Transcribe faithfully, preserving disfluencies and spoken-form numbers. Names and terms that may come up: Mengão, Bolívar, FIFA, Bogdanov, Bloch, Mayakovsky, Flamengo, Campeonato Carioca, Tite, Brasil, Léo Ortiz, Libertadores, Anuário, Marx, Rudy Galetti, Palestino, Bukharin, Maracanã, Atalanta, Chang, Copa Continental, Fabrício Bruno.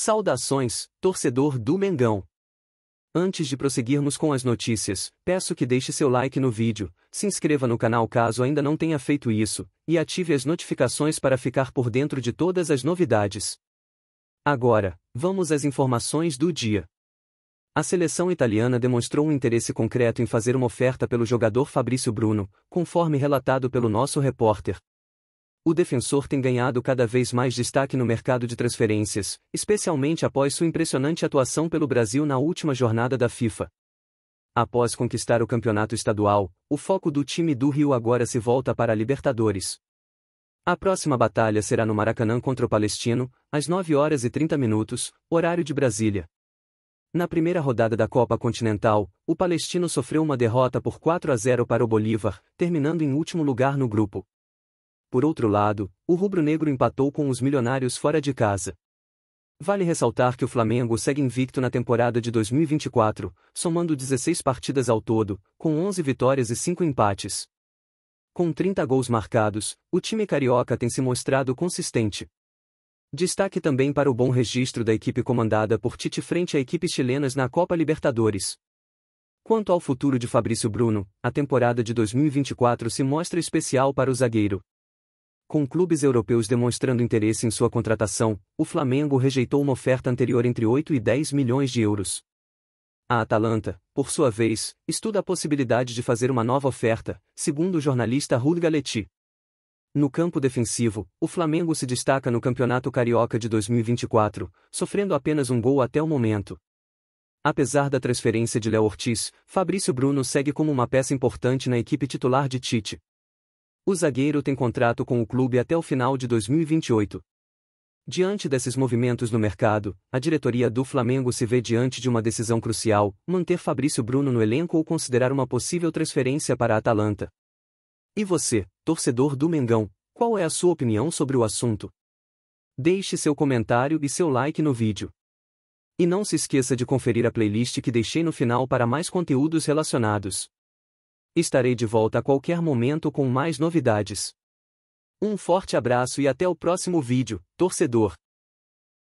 Saudações, torcedor do Mengão! Antes de prosseguirmos com as notícias, peço que deixe seu like no vídeo, se inscreva no canal caso ainda não tenha feito isso, e ative as notificações para ficar por dentro de todas as novidades. Agora, vamos às informações do dia. A seleção italiana demonstrou um interesse concreto em fazer uma oferta pelo jogador Fabrício Bruno, conforme relatado pelo nosso repórter. O defensor tem ganhado cada vez mais destaque no mercado de transferências, especialmente após sua impressionante atuação pelo Brasil na última jornada da FIFA. Após conquistar o campeonato estadual, o foco do time do Rio agora se volta para a Libertadores. A próxima batalha será no Maracanã contra o Palestino, às nove horas e trinta minutos, horário de Brasília. Na primeira rodada da Copa Continental, o Palestino sofreu uma derrota por quatro a zero para o Bolívar, terminando em último lugar no grupo. Por outro lado, o rubro-negro empatou com os milionários fora de casa. Vale ressaltar que o Flamengo segue invicto na temporada de dois mil e vinte e quatro, somando dezesseis partidas ao todo, com onze vitórias e cinco empates. Com trinta gols marcados, o time carioca tem se mostrado consistente. Destaque também para o bom registro da equipe comandada por Tite frente a equipes chilenas na Copa Libertadores. Quanto ao futuro de Fabrício Bruno, a temporada de dois mil e vinte e quatro se mostra especial para o zagueiro. Com clubes europeus demonstrando interesse em sua contratação, o Flamengo rejeitou uma oferta anterior entre oito e dez milhões de euros. A Atalanta, por sua vez, estuda a possibilidade de fazer uma nova oferta, segundo o jornalista Rudy Galetti. No campo defensivo, o Flamengo se destaca no Campeonato Carioca de dois mil e vinte e quatro, sofrendo apenas um gol até o momento. Apesar da transferência de Léo Ortiz, Fabrício Bruno segue como uma peça importante na equipe titular de Tite. O zagueiro tem contrato com o clube até o final de dois mil e vinte e oito. Diante desses movimentos no mercado, a diretoria do Flamengo se vê diante de uma decisão crucial: manter Fabrício Bruno no elenco ou considerar uma possível transferência para a Atalanta. E você, torcedor do Mengão, qual é a sua opinião sobre o assunto? Deixe seu comentário e seu like no vídeo. E não se esqueça de conferir a playlist que deixei no final para mais conteúdos relacionados. Estarei de volta a qualquer momento com mais novidades. Um forte abraço e até o próximo vídeo, torcedor!